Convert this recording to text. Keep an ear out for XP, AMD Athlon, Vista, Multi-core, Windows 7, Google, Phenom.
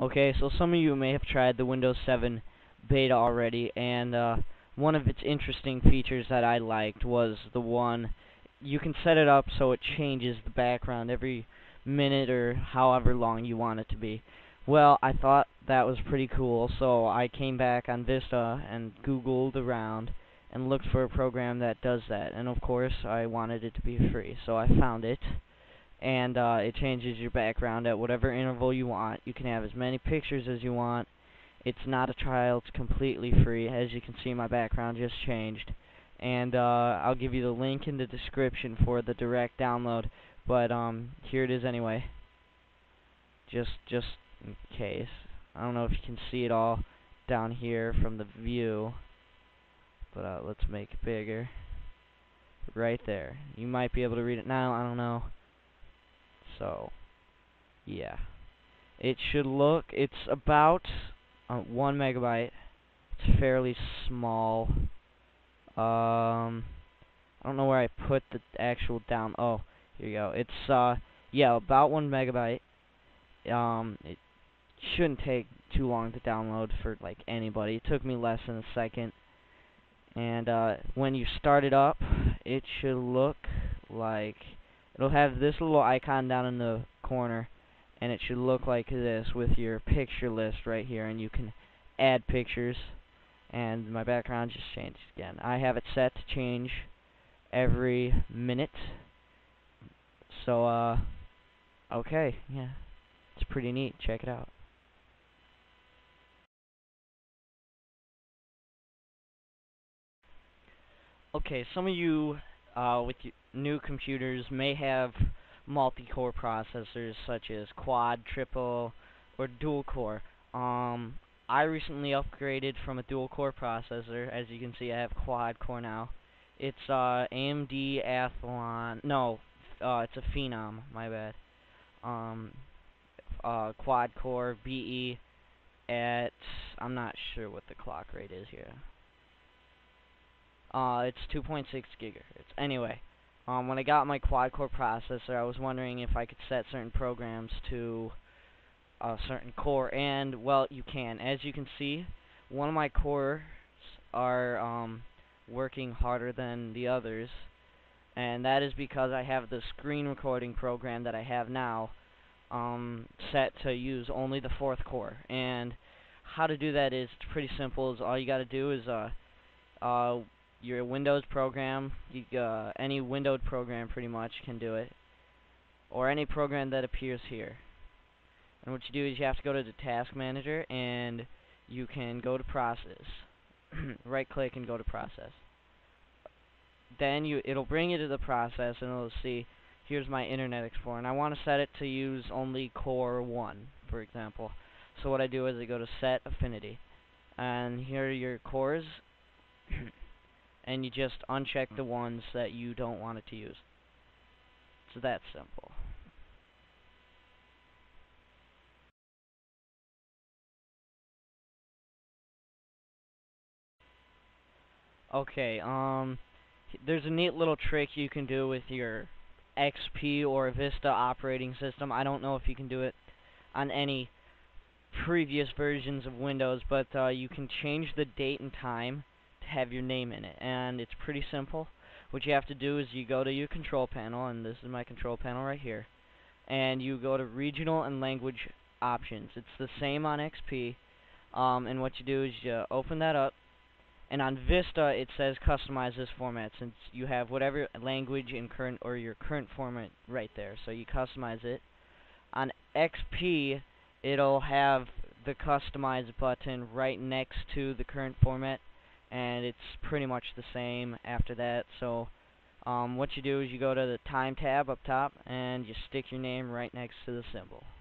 Okay, so some of you may have tried the Windows 7 beta already, and one of its interesting features that I liked was the one you can set it up so it changes the background every minute or however long you want it to be. Well, I thought that was pretty cool, so I came back on Vista and Googled around and looked for a program that does that, and of course I wanted it to be free, so I found it. And it changes your background at whatever interval you want. You can have as many pictures as you want. It's not a trial, it's completely free. As you can see, my background just changed, and I'll give you the link in the description for the direct download, but here it is anyway, just in case. I don't know if you can see it all down here from the view, but let's make it bigger right there. You might be able to read it now, I don't know. So, yeah, it should look, it's about 1 megabyte, it's fairly small. I don't know where I put the actual down, oh, here you go, it's, yeah, about 1 megabyte, it shouldn't take too long to download for, like, anybody. It took me less than a second, and, when you start it up, it should look like, it'll have this little icon down in the corner, and it should look like this with your picture list right here, and you can add pictures. And my background just changed again. I have it set to change every minute. So, okay, yeah, it's pretty neat. Check it out. Okay, some of you with new computers may have multi-core processors such as quad, triple, or dual-core. I recently upgraded from a dual-core processor. As you can see, I have quad-core now. It's AMD Athlon. No, it's a Phenom. My bad. Quad-core BE at. I'm not sure what the clock rate is here. It's 2.6 gigahertz. Anyway, when I got my quad-core processor, I was wondering if I could set certain programs to a certain core, and, well, you can. As you can see, one of my cores are working harder than the others, and that is because I have the screen recording program that I have now set to use only the fourth core. And how to do that is pretty simple. Is all you got to do is your Windows program, any windowed program pretty much can do it, or any program that appears here. And what you do is you have to go to the task manager, and you can go to process, right click and go to process. Then it'll bring you to the process, and it'll see, here's my Internet Explorer, and I want to set it to use only core 1, for example. So what I do is I go to set affinity, and here are your cores. And you just uncheck the ones that you don't want it to use. So that's simple. Okay, there's a neat little trick you can do with your XP or Vista operating system. I don't know if you can do it on any previous versions of Windows, but you can change the date and time have your name in it, and it's pretty simple. What you have to do is you go to your control panel, and this is my control panel right here, and you go to regional and language options. It's the same on XP, and what you do is you open that up, and on Vista it says customize this format, since you have whatever language in current or your current format right there, so you customize it. On XP it'll have the customize button right next to the current format, and it's pretty much the same after that. So what you do is you go to the time tab up top, and you stick your name right next to the symbol.